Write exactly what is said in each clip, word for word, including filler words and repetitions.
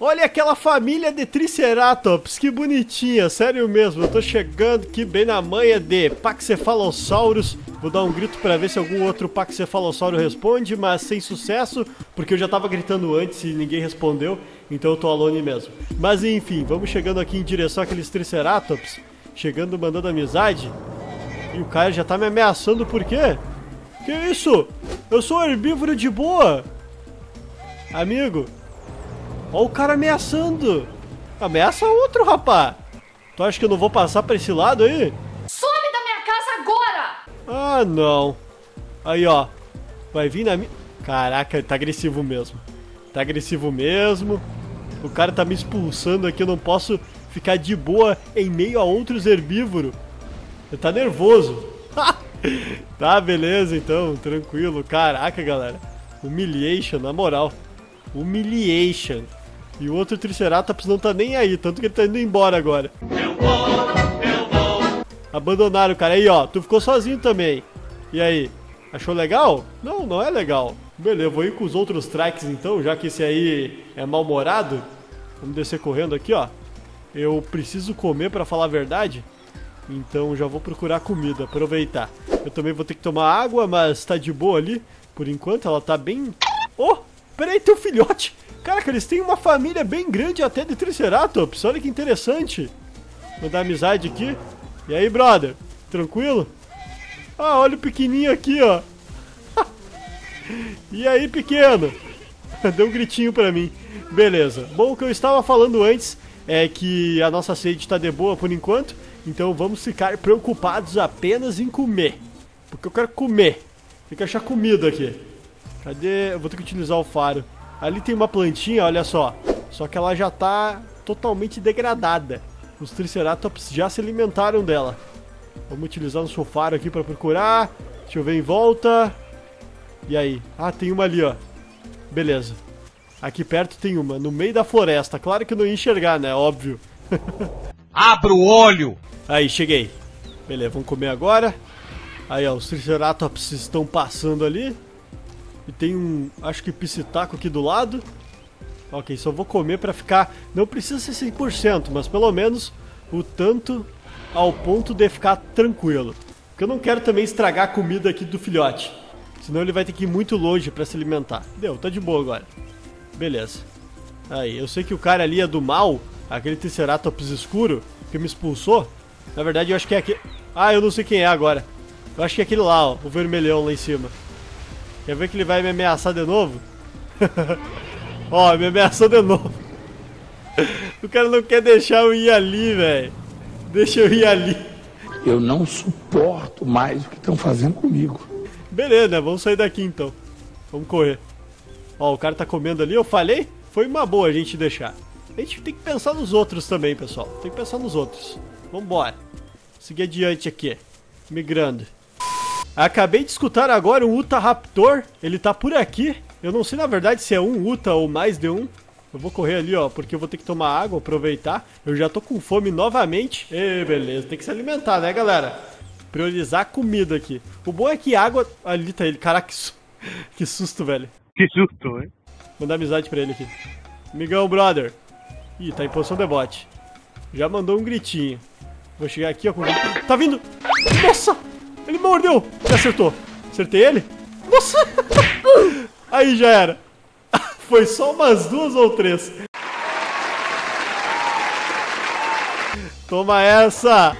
Olha aquela família de Triceratops, que bonitinha, sério mesmo. Eu tô chegando aqui bem na manha de Paquicefalossauros. Vou dar um grito pra ver se algum outro Paquicefalossauro responde, mas sem sucesso, porque eu já tava gritando antes e ninguém respondeu, então eu tô alone mesmo. Mas enfim, vamos chegando aqui em direção àqueles Triceratops, chegando mandando amizade. E o cara já tá me ameaçando, por quê? Que isso? Eu sou herbívoro de boa! Amigo... Olha o cara ameaçando. Ameaça outro, rapá. Tu acha que eu não vou passar pra esse lado aí? Some da minha casa agora! Ah, não. Aí, ó. Vai vir na minha... Caraca, tá agressivo mesmo. Tá agressivo mesmo. O cara tá me expulsando aqui. Eu não posso ficar de boa em meio a outros herbívoros. Ele tá nervoso. Tá, beleza, então. Tranquilo. Caraca, galera. Humiliation, na moral. Humiliation. E o outro Triceratops não tá nem aí, tanto que ele tá indo embora agora. Eu vou, eu vou. Abandonaram o cara. Aí, ó, tu ficou sozinho também. E aí, achou legal? Não, não é legal. Beleza, eu vou ir com os outros trikes então, já que esse aí é mal-humorado. Vamos descer correndo aqui, ó. Eu preciso comer pra falar a verdade. Então já vou procurar comida, aproveitar. Eu também vou ter que tomar água, mas tá de boa ali. Por enquanto ela tá bem... Oh! Peraí, tem um filhote. Caraca, eles têm uma família bem grande até de Triceratops. Olha que interessante. Vou dar amizade aqui. E aí, brother? Tranquilo? Ah, olha o pequenininho aqui, ó. E aí, pequeno? Deu um gritinho pra mim. Beleza. Bom, o que eu estava falando antes é que a nossa sede tá de boa por enquanto. Então vamos ficar preocupados apenas em comer. Porque eu quero comer. Tem que achar comida aqui. Cadê? Eu vou ter que utilizar o faro. Ali tem uma plantinha, olha só. Só que ela já tá totalmente degradada. Os Triceratops já se alimentaram dela. Vamos utilizar o faro aqui pra procurar. Deixa eu ver em volta. E aí? Ah, tem uma ali, ó. Beleza. Aqui perto tem uma, no meio da floresta. Claro que eu não ia enxergar, né? Óbvio. Abra o olho! Aí, cheguei. Beleza, vamos comer agora. Aí, ó, os Triceratops estão passando ali. E tem um, acho que piscitaco aqui do lado. Ok, só vou comer pra ficar... Não precisa ser cem por cento, mas pelo menos o tanto ao ponto de ficar tranquilo. Porque eu não quero também estragar a comida aqui do filhote. Senão ele vai ter que ir muito longe pra se alimentar. Deu, tá de boa agora. Beleza. Aí, eu sei que o cara ali é do mal. Aquele Triceratops escuro que me expulsou. Na verdade, eu acho que é aquele... Ah, eu não sei quem é agora. Eu acho que é aquele lá, ó, o vermelhão lá em cima. Quer ver que ele vai me ameaçar de novo? Ó, me ameaçou de novo. O cara não quer deixar eu ir ali, velho. Deixa eu ir ali. Eu não suporto mais o que estão fazendo comigo. Beleza, né? Vamos sair daqui então. Vamos correr. Ó, o cara tá comendo ali, eu falei? Foi uma boa a gente deixar. A gente tem que pensar nos outros também, pessoal. Tem que pensar nos outros. Vambora. Seguir adiante aqui. Migrando. Acabei de escutar agora um Utahraptor, ele tá por aqui. Eu não sei na verdade se é um Uta ou mais de um. Eu vou correr ali, ó, porque eu vou ter que tomar água, aproveitar. Eu já tô com fome novamente. E beleza, tem que se alimentar, né, galera? Priorizar a comida aqui. O bom é que água... Ali tá ele, caraca, que, su... que susto, velho. Que susto, hein? Mandar amizade pra ele aqui. Amigão, brother. Ih, tá em posição de bote. Já mandou um gritinho. Vou chegar aqui, ó, com... Tá vindo! Nossa! Ele mordeu! Me acertou! Acertei ele? Nossa! Aí já era! Foi só umas duas ou três! Toma essa!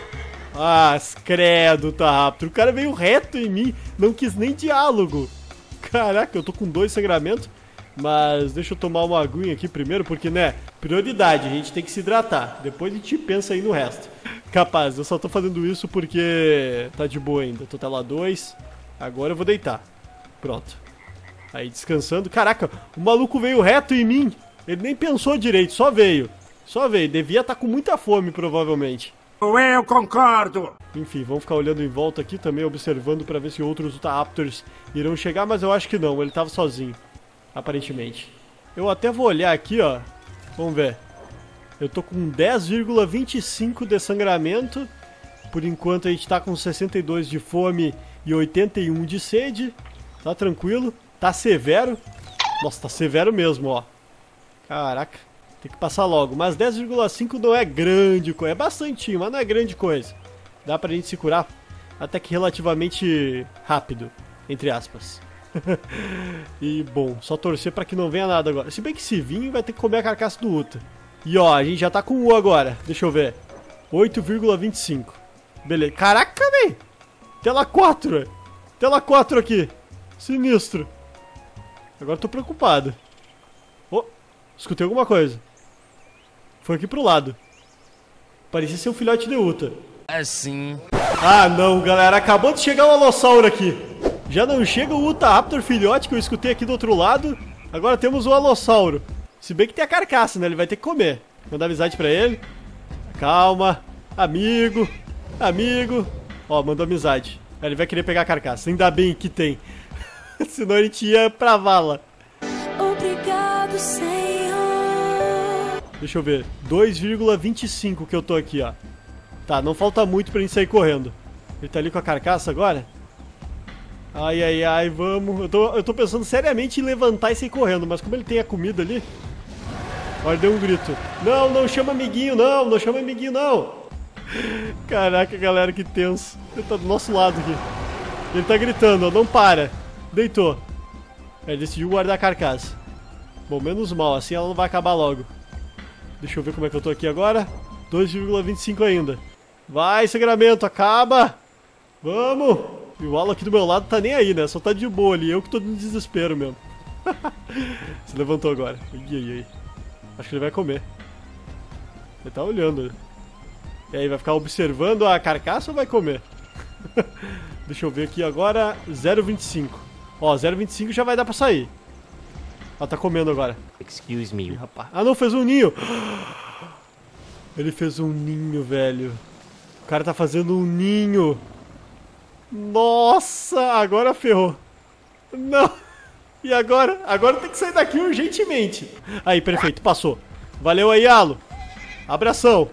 Ah, credo, Utahraptor! O cara veio reto em mim, não quis nem diálogo! Caraca, eu tô com dois sangramentos, mas deixa eu tomar uma aguinha aqui primeiro, porque, né, prioridade, a gente tem que se hidratar, depois a gente pensa aí no resto. Capaz, eu só tô fazendo isso porque tá de boa ainda. Tô até lá dois. Agora eu vou deitar. Pronto. Aí descansando. Caraca, o maluco veio reto em mim. Ele nem pensou direito, só veio. Só veio. Devia estar com muita fome, provavelmente. Eu concordo. Enfim, vamos ficar olhando em volta aqui também, observando pra ver se outros Utahraptors irão chegar, mas eu acho que não. Ele tava sozinho, aparentemente. Eu até vou olhar aqui, ó. Vamos ver. Eu tô com dez vírgula vinte e cinco de sangramento. Por enquanto a gente tá com sessenta e dois de fome e oitenta e um de sede. Tá tranquilo. Tá severo. Nossa, tá severo mesmo, ó. Caraca. Tem que passar logo. Mas dez vírgula cinco não é grande coisa. É bastantinho, mas não é grande coisa. Dá pra gente se curar até que relativamente rápido, entre aspas. E bom, só torcer pra que não venha nada agora. Se bem que se vir, vai ter que comer a carcaça do Uta. E ó, a gente já tá com U agora. Deixa eu ver. oito vírgula vinte e cinco. Beleza. Caraca, véi. Tela quatro. Tela quatro aqui. Sinistro. Agora eu tô preocupado. Oh, escutei alguma coisa. Foi aqui pro lado. Parecia ser um filhote de Uta. É sim. Ah não, galera. Acabou de chegar um Alossauro aqui. Já não chega o Utahraptor filhote que eu escutei aqui do outro lado. Agora temos o Alossauro. Se bem que tem a carcaça, né? Ele vai ter que comer. Mandar amizade pra ele. Calma. Amigo. Amigo. Ó, mandou amizade. Ele vai querer pegar a carcaça. Ainda bem que tem. Senão a gente ia pra vala. Obrigado, Senhor. Deixa eu ver. dois vírgula vinte e cinco que eu tô aqui, ó. Tá, não falta muito pra gente sair correndo. Ele tá ali com a carcaça agora? Ai, ai, ai, vamos. Eu tô, eu tô pensando seriamente em levantar e sair correndo, mas como ele tem a comida ali... Olha, deu um grito. Não, não chama amiguinho, não. Não chama amiguinho, não. Caraca, galera, que tenso. Ele tá do nosso lado aqui. Ele tá gritando, ó, não para. Deitou. Ele decidiu guardar a carcaça. Bom, menos mal, assim ela não vai acabar logo. Deixa eu ver como é que eu tô aqui agora. dois vírgula vinte e cinco ainda. Vai, sangramento, acaba. Vamos. E o Alo aqui do meu lado tá nem aí, né? Só tá de boa ali. Eu que tô no desespero mesmo. Se levantou agora. Ai, ai, ai. Acho que ele vai comer. Ele tá olhando. E aí, vai ficar observando a carcaça ou vai comer? Deixa eu ver aqui agora. zero vírgula vinte e cinco. Ó, zero vírgula vinte e cinco já vai dar pra sair. Ó, tá comendo agora. Excuse me. Ih, rapaz. Ah, não, fez um ninho. Ele fez um ninho, velho. O cara tá fazendo um ninho. Nossa, agora ferrou. Não. E agora? Agora tem que sair daqui urgentemente. Aí, perfeito, passou. Valeu aí, Alo. Abração.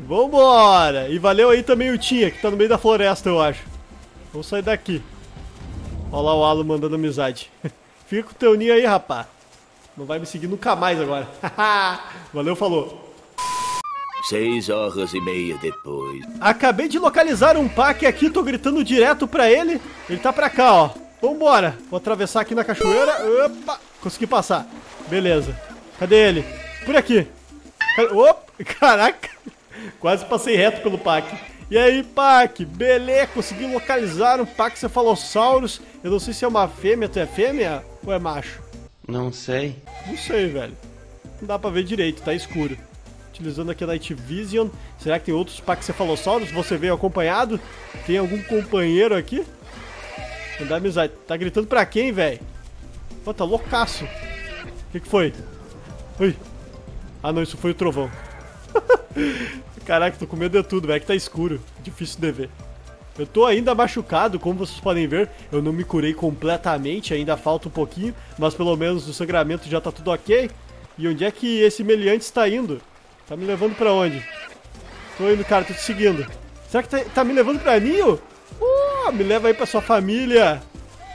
Vambora. E valeu aí também o Tinha, que tá no meio da floresta, eu acho. Vamos sair daqui. Olha lá o Alo mandando amizade. Fica com o teu ninho aí, rapá. Não vai me seguir nunca mais agora. Valeu, falou. Seis horas e meia depois. Acabei de localizar um paque aqui, tô gritando direto pra ele. Ele tá pra cá, ó. Vambora. Vou atravessar aqui na cachoeira. Opa, consegui passar. Beleza. Cadê ele? Por aqui. Opa, caraca. Quase passei reto pelo paque. E aí, paque? Beleza, consegui localizar um Paquicefalossauros. Eu não sei se é uma fêmea, tu é fêmea ou é macho? Não sei. Não sei, velho. Não dá pra ver direito, tá escuro. Utilizando aqui a Night Vision. Será que tem outros Paquicefalossauros? Você veio acompanhado? Tem algum companheiro aqui? Não dá amizade. Tá gritando pra quem, velho? Pô, tá loucaço. O que que foi? Ui. Ah, não. Isso foi o trovão. Caraca, tô com medo de tudo, velho. Que tá escuro. Difícil de ver. Eu tô ainda machucado, como vocês podem ver. Eu não me curei completamente. Ainda falta um pouquinho. Mas pelo menos o sangramento já tá tudo ok. E onde é que esse meliante está indo? Tá me levando pra onde? Tô indo, cara, tô te seguindo. Será que tá, tá me levando pra ninho? Uh, me leva aí pra sua família.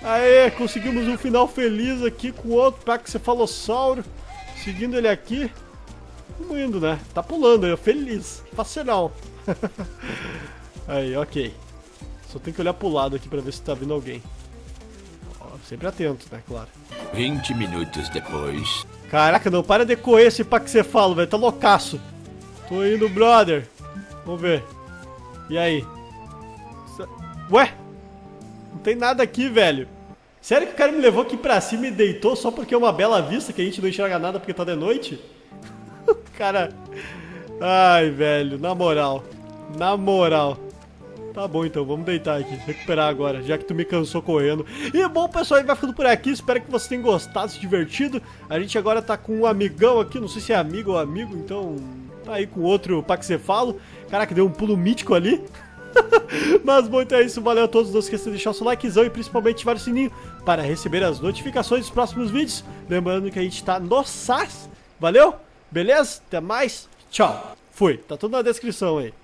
Aê, conseguimos um final feliz aqui com outro Paquicefalossauro. Seguindo ele aqui. Tamo indo, né? Tá pulando, eu feliz. Facinal. Aí, ok. Só tem que olhar pro lado aqui pra ver se tá vindo alguém. Ó, sempre atento, né? Claro. vinte minutos depois. Caraca, não para de correr esse Paquicefalo, velho. Tá loucaço. Tô indo, brother. Vamos ver. E aí? Ué? Não tem nada aqui, velho. Sério que o cara me levou aqui pra cima e deitou só porque é uma bela vista que a gente não enxerga nada porque tá de noite? Cara... Ai, velho. Na moral. Na moral. Tá bom, então, vamos deitar aqui, recuperar agora, já que tu me cansou correndo. E bom, pessoal, aí vai ficando por aqui, espero que vocês tenham gostado, se divertido. A gente agora tá com um amigão aqui, não sei se é amigo ou amigo, então tá aí com outro Paquicefalo. Caraca, deu um pulo mítico ali. Mas bom, então é isso, valeu a todos, não esqueça de deixar o seu likezão e principalmente ativar o sininho para receber as notificações dos próximos vídeos. Lembrando que a gente tá no SaaS, valeu? Beleza? Até mais, tchau. Fui, tá tudo na descrição aí.